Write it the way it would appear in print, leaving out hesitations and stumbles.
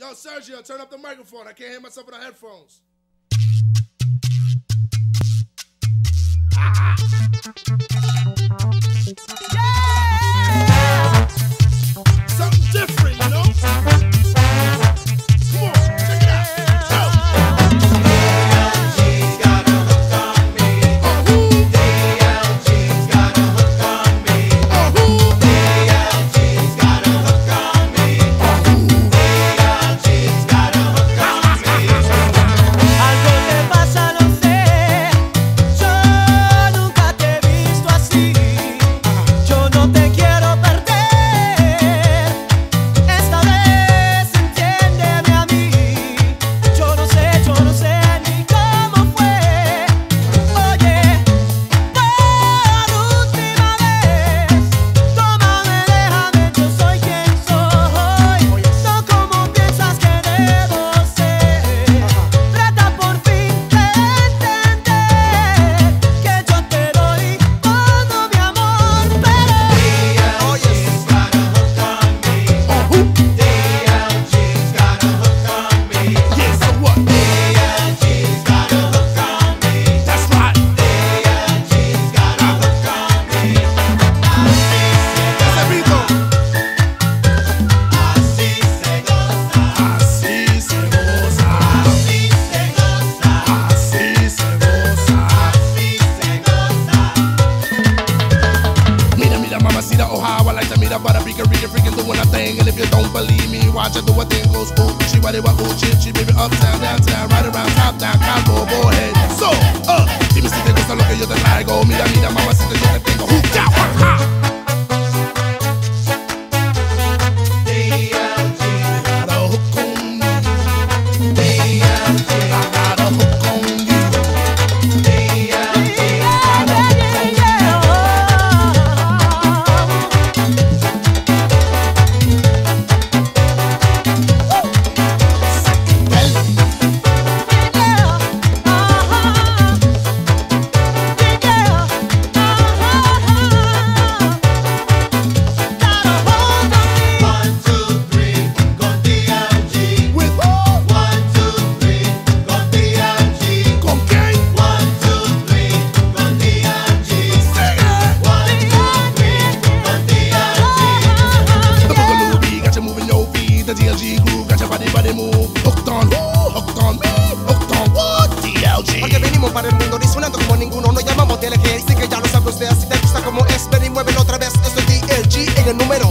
Yo, Sergio, turn up the microphone. I can't hear myself in the headphones. Yeah! Something different, you know? Come on, check it out. El número